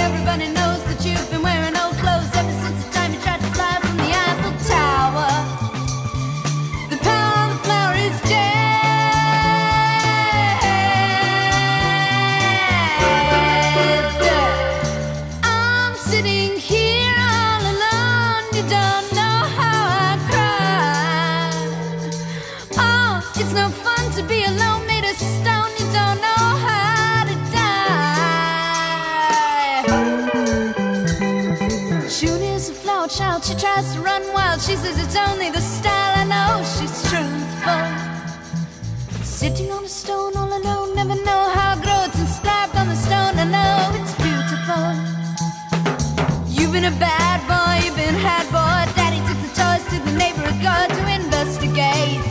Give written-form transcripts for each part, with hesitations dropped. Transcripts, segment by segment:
Everybody knows that you've been wearing old clothes ever since the time you tried to fly from the Eiffel Tower. The power of the flower is dead. I'm sitting here all alone. You don't know how I cried. Oh, it's no fun to be alone, made of stone. You don't know how. Child, she tries to run wild. She says it's only the style. I know she's truthful. Sitting on a stone all alone, never know how it grows. It's inscribed on the stone. I know it's beautiful. You've been a bad boy, you've been had boy. Daddy took the toys to the neighborhood guard to investigate.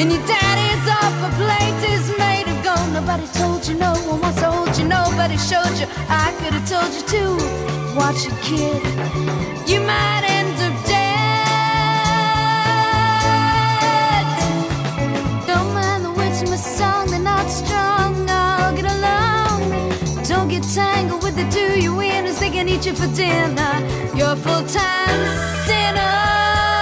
And your daddy's awful plate is made of gold. Nobody told you, no one once told you, nobody showed you. I could have told you too. Watch it, kid. You might end up dead. Don't mind the words in my song, they're not strong. I'll get along. Don't get tangled with the do you in, as they can eat you for dinner. You're a full-time sinner.